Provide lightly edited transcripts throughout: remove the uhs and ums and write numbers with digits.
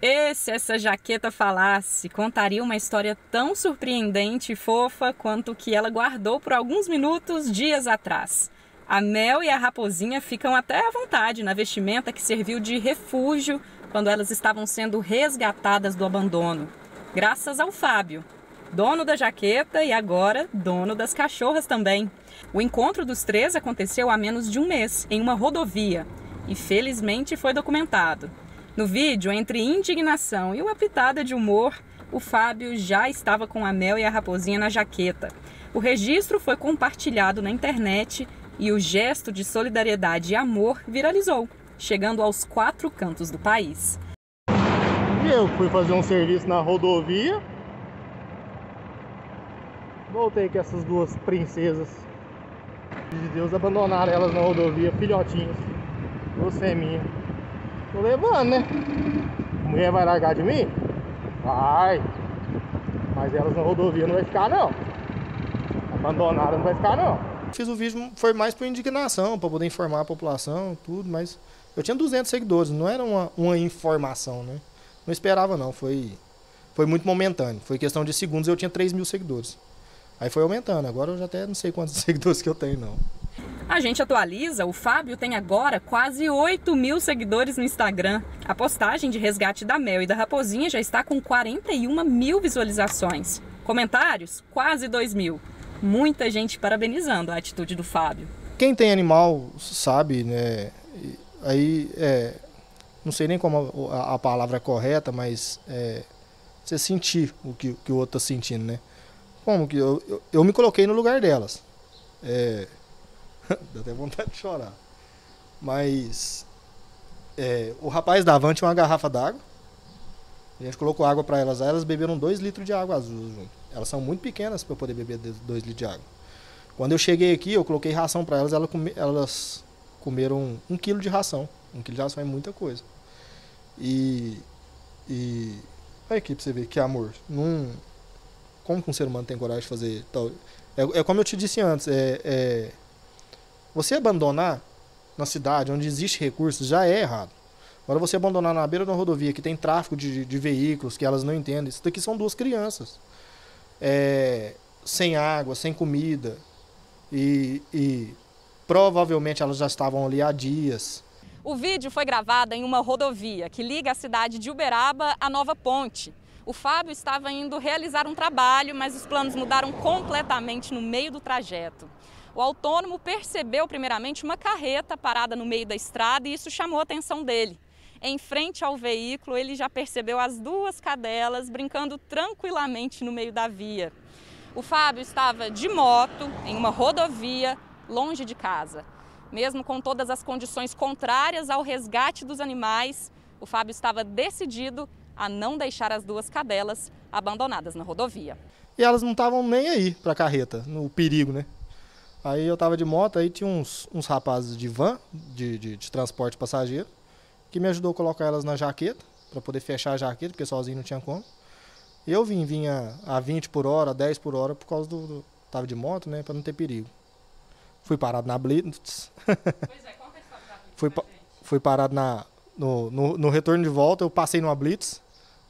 E se essa jaqueta falasse, contaria uma história tão surpreendente e fofa quanto que ela guardou por alguns minutos, dias atrás. A Mel e a Raposinha ficam até à vontade na vestimenta que serviu de refúgio quando elas estavam sendo resgatadas do abandono, graças ao Fábio, dono da jaqueta e agora dono das cachorras também. O encontro dos três aconteceu há menos de um mês, em uma rodovia, e felizmente foi documentado. No vídeo, entre indignação e uma pitada de humor, o Fábio já estava com a Mel e a Raposinha na jaqueta. O registro foi compartilhado na internet e o gesto de solidariedade e amor viralizou, chegando aos 4 cantos do país. Eu fui fazer um serviço na rodovia, voltei com essas duas princesas. De Deus, abandonaram elas na rodovia, filhotinhos. Você é minha. Tô levando, né? A mulher vai largar de mim? Vai. Mas elas na rodovia não vai ficar, não. Abandonadas não vai ficar, não. Fiz o vídeo, foi mais por indignação, para poder informar a população, tudo, mas... Eu tinha 200 seguidores, não era uma informação, né? Não esperava, não. Foi muito momentâneo. Foi questão de segundos, eu tinha 3.000 seguidores. Aí foi aumentando. Agora eu já até não sei quantos seguidores que eu tenho, não. A gente atualiza, o Fábio tem agora quase 8.000 seguidores no Instagram. A postagem de resgate da Mel e da Raposinha já está com 41.000 visualizações. Comentários? Quase 2.000. Muita gente parabenizando a atitude do Fábio. Quem tem animal sabe, né? Aí, não sei nem como a palavra é correta, mas você sentir o que o outro está sentindo, né? Como que eu me coloquei no lugar delas. Dá até vontade de chorar. Mas o rapaz da Avanti tinha uma garrafa d'água. A gente colocou água para elas. Elas beberam 2 litros de água azul junto. Elas são muito pequenas para poder beber 2 litros de água. Quando eu cheguei aqui, eu coloquei ração para elas. Elas comeram 1 quilo de ração. 1 quilo de ração é muita coisa. E olha aqui para você ver que amor. Como que um ser humano tem coragem de fazer tal? É como eu te disse antes. Você abandonar na cidade, onde existe recursos, já é errado. Agora você abandonar na beira de uma rodovia, que tem tráfego de veículos, que elas não entendem. Isso daqui são duas crianças. Sem água, sem comida. E provavelmente elas já estavam ali há dias. O vídeo foi gravado em uma rodovia que liga a cidade de Uberaba à Nova Ponte. O Fábio estava indo realizar um trabalho, mas os planos mudaram completamente no meio do trajeto. O autônomo percebeu primeiramente uma carreta parada no meio da estrada e isso chamou a atenção dele. Em frente ao veículo, ele já percebeu as duas cadelas brincando tranquilamente no meio da via. O Fábio estava de moto, em uma rodovia, longe de casa. Mesmo com todas as condições contrárias ao resgate dos animais, o Fábio estava decidido a não deixar as duas cadelas abandonadas na rodovia. E elas não estavam nem aí para a carreta, no perigo, né? Aí eu tava de moto, aí tinha uns rapazes de van, de transporte passageiro, que me ajudou a colocar elas na jaqueta, para poder fechar a jaqueta, porque sozinho não tinha como. Eu vinha a 20 por hora, a 10 por hora, por causa tava de moto, né, para não ter perigo. Fui parado na Blitz. Pois é, conta a história da Blitz. Fui parado no retorno de volta, eu passei numa Blitz,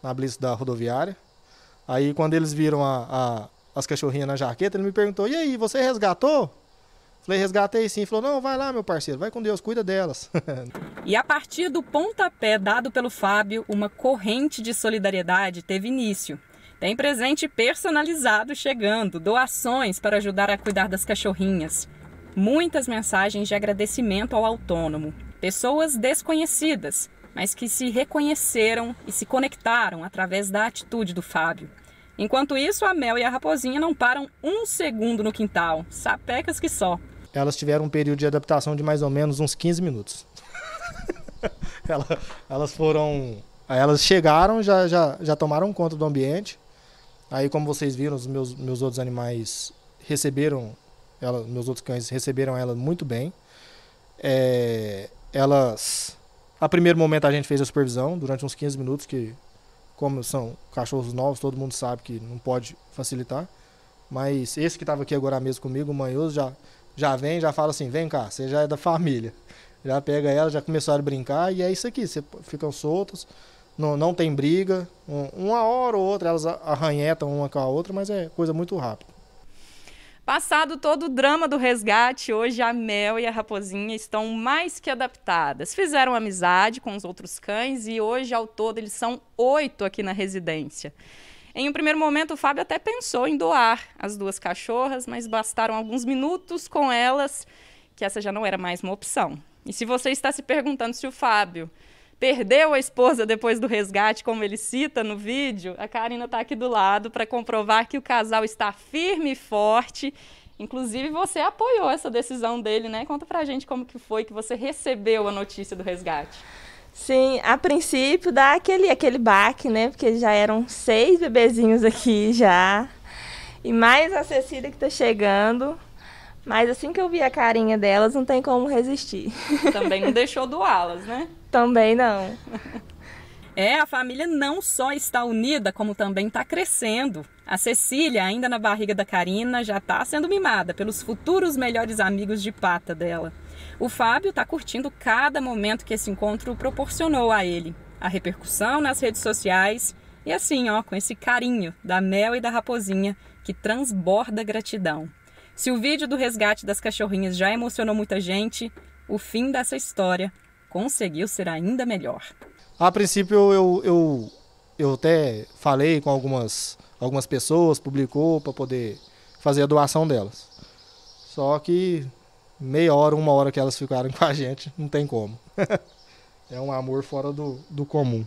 na Blitz da rodoviária. Aí quando eles viram as cachorrinhas na jaqueta, ele me perguntou, e aí, você resgatou? Falei, resgatei sim. Ele falou, não, vai lá, meu parceiro, vai com Deus, cuida delas. E a partir do pontapé dado pelo Fábio, uma corrente de solidariedade teve início. Tem presente personalizado chegando, doações para ajudar a cuidar das cachorrinhas. Muitas mensagens de agradecimento ao autônomo. Pessoas desconhecidas, mas que se reconheceram e se conectaram através da atitude do Fábio. Enquanto isso, a Mel e a Raposinha não param um segundo no quintal, sapecas que só. Elas tiveram um período de adaptação de mais ou menos uns 15 minutos. Elas chegaram, já tomaram conta do ambiente. Aí, como vocês viram, os meus outros animais receberam, meus outros cães receberam ela muito bem. A primeiro momento a gente fez a supervisão, durante uns 15 minutos, que como são cachorros novos, todo mundo sabe que não pode facilitar. Mas esse que estava aqui agora mesmo comigo, o Manhoso, já vem, já fala assim, vem cá, você já é da família. Já pega ela, já começaram a brincar e é isso aqui, você ficam soltos. não tem briga. Uma hora ou outra elas arranhetam uma com a outra, mas é coisa muito rápida. Passado todo o drama do resgate, hoje a Mel e a Raposinha estão mais que adaptadas. Fizeram amizade com os outros cães e hoje, ao todo, eles são 8 aqui na residência. Em um primeiro momento, o Fábio até pensou em doar as 2 cachorras, mas bastaram alguns minutos com elas, que essa já não era mais uma opção. E se você está se perguntando se o Fábio perdeu a esposa depois do resgate, como ele cita no vídeo, a Karina está aqui do lado para comprovar que o casal está firme e forte. Inclusive, você apoiou essa decisão dele, né? Conta pra gente como que foi que você recebeu a notícia do resgate. Sim, a princípio dá aquele baque, né? Porque já eram 6 bebezinhos aqui já. E mais a Cecília que está chegando. Mas assim que eu vi a carinha delas, não tem como resistir. Também não deixou doá-las, né? Também não. É, a família não só está unida, como também está crescendo. A Cecília, ainda na barriga da Karina, já está sendo mimada pelos futuros melhores amigos de pata dela. O Fábio está curtindo cada momento que esse encontro proporcionou a ele. A repercussão nas redes sociais e assim, ó, com esse carinho da Mel e da Raposinha, que transborda gratidão. Se o vídeo do resgate das cachorrinhas já emocionou muita gente, o fim dessa história conseguiu ser ainda melhor. A princípio eu até falei com algumas pessoas, publicou para poder fazer a doação delas. Só que meia hora, uma hora que elas ficaram com a gente, não tem como. É um amor fora do comum.